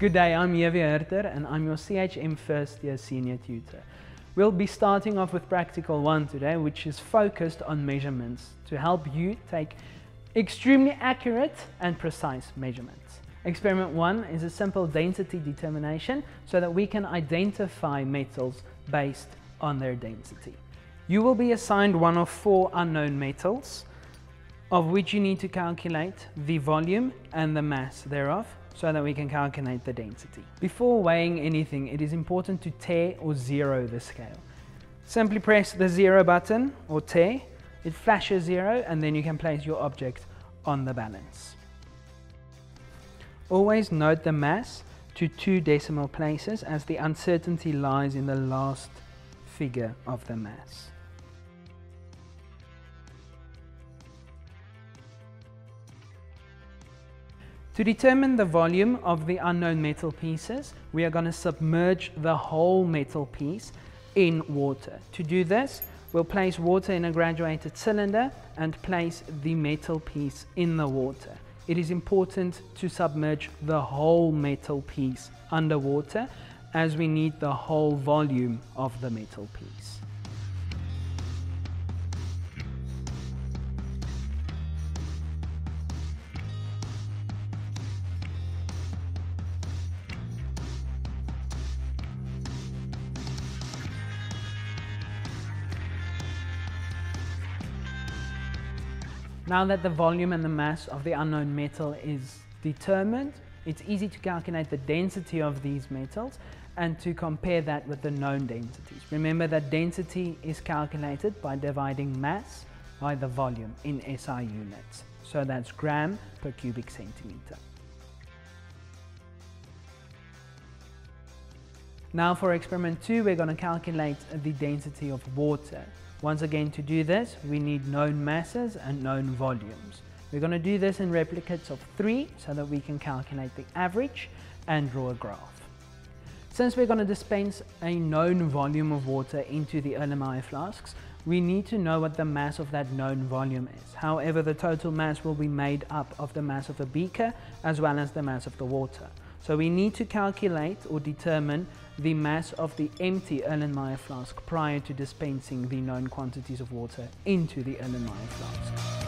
Good day, I'm JW Hurter and I'm your CHM first year senior tutor. We'll be starting off with practical 1 today, which is focused on measurements to help you take extremely accurate and precise measurements. Experiment 1 is a simple density determination so that we can identify metals based on their density. You will be assigned one of 4 unknown metals, of which you need to calculate the volume and the mass thereof, so that we can calculate the density. Before weighing anything, it is important to tear or zero the scale. Simply press the zero button or tear, it flashes zero, and then you can place your object on the balance. Always note the mass to 2 decimal places, as the uncertainty lies in the last figure of the mass. To determine the volume of the unknown metal pieces, we are going to submerge the whole metal piece in water. To do this, we'll place water in a graduated cylinder and place the metal piece in the water. It is important to submerge the whole metal piece underwater, as we need the whole volume of the metal piece. Now that the volume and the mass of the unknown metal is determined, it's easy to calculate the density of these metals and to compare that with the known densities. Remember that density is calculated by dividing mass by the volume in SI units. So that's gram per cubic centimeter. Now for experiment 2, we're going to calculate the density of water. Once again, to do this, we need known masses and known volumes. We're going to do this in replicates of 3 so that we can calculate the average and draw a graph. Since we're going to dispense a known volume of water into the Erlenmeyer flasks, we need to know what the mass of that known volume is. However, the total mass will be made up of the mass of the beaker as well as the mass of the water. So we need to calculate or determine the mass of the empty Erlenmeyer flask prior to dispensing the known quantities of water into the Erlenmeyer flask.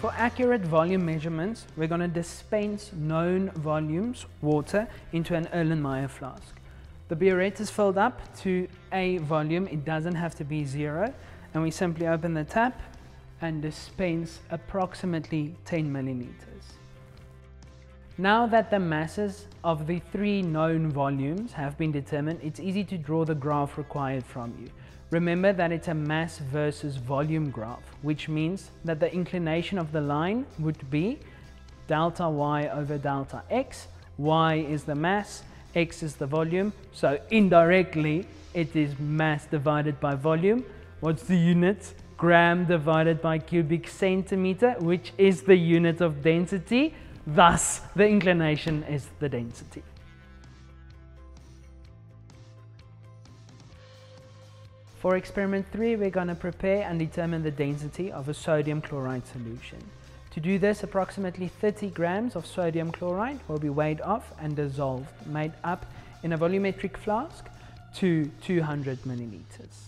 For accurate volume measurements, we're going to dispense known volumes, water, into an Erlenmeyer flask. The burette is filled up to a volume, it doesn't have to be 0. And we simply open the tap and dispense approximately 10 milliliters. Now that the masses of the 3 known volumes have been determined, it's easy to draw the graph required from you. Remember that it's a mass versus volume graph, which means that the inclination of the line would be delta y over delta x. Y is the mass, x is the volume, so indirectly it is mass divided by volume. What's the unit? Gram divided by cubic centimeter, which is the unit of density. Thus, the inclination is the density. For experiment 3, we're going to prepare and determine the density of a sodium chloride solution. To do this, approximately 30 grams of sodium chloride will be weighed off and dissolved, made up in a volumetric flask to 200 milliliters.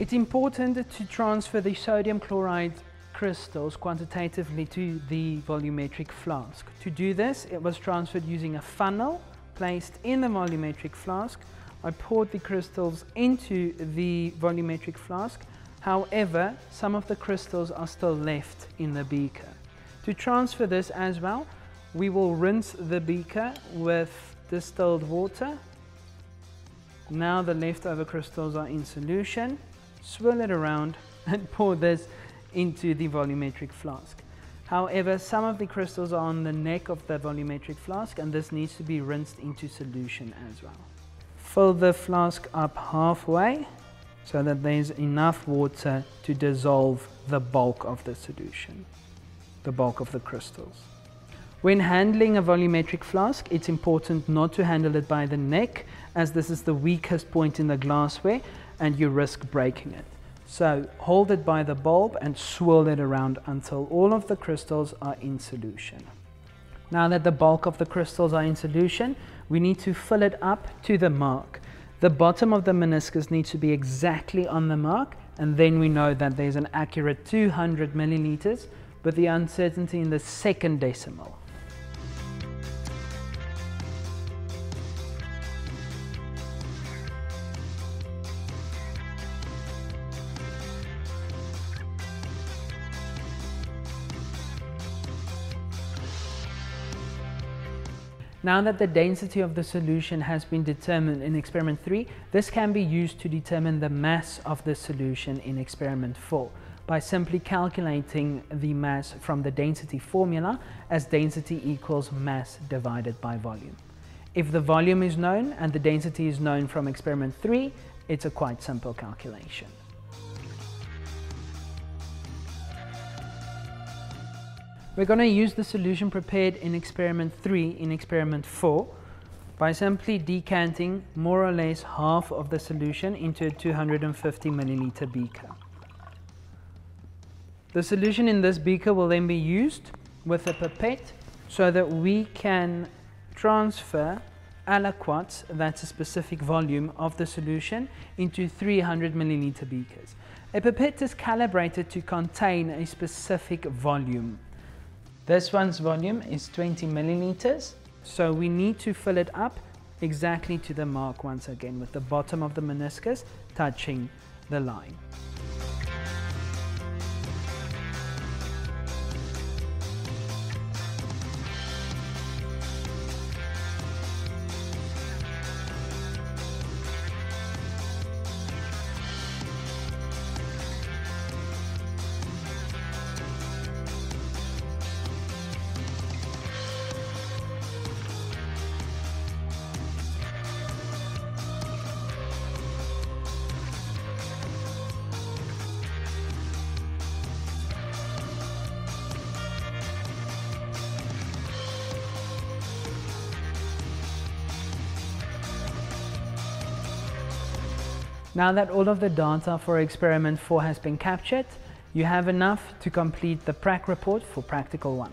It's important to transfer the sodium chloride crystals quantitatively to the volumetric flask. To do this, it was transferred using a funnel placed in the volumetric flask. I poured the crystals into the volumetric flask. However, some of the crystals are still left in the beaker. To transfer this as well, we will rinse the beaker with distilled water. Now the leftover crystals are in solution. Swirl it around and pour this into the volumetric flask. However, some of the crystals are on the neck of the volumetric flask, and this needs to be rinsed into solution as well. Fill the flask up halfway so that there's enough water to dissolve the bulk of the solution, the bulk of the crystals. When handling a volumetric flask, it's important not to handle it by the neck, as this is the weakest point in the glassware and you risk breaking it. So hold it by the bulb and swirl it around until all of the crystals are in solution. Now that the bulk of the crystals are in solution, we need to fill it up to the mark. The bottom of the meniscus needs to be exactly on the mark, and then we know that there's an accurate 200 milliliters with the uncertainty in the second decimal. Now that the density of the solution has been determined in experiment 3, this can be used to determine the mass of the solution in experiment 4 by simply calculating the mass from the density formula, as density equals mass divided by volume. If the volume is known and the density is known from experiment 3, it's a quite simple calculation. We're going to use the solution prepared in experiment 3 in experiment 4 by simply decanting more or less half of the solution into a 250 milliliter beaker. The solution in this beaker will then be used with a pipette so that we can transfer aliquots, that's a specific volume of the solution, into 300 milliliter beakers. A pipette is calibrated to contain a specific volume. This one's volume is 20 milliliters, so we need to fill it up exactly to the mark once again, with the bottom of the meniscus touching the line. Now that all of the data for experiment 4 has been captured, you have enough to complete the prac report for practical 1.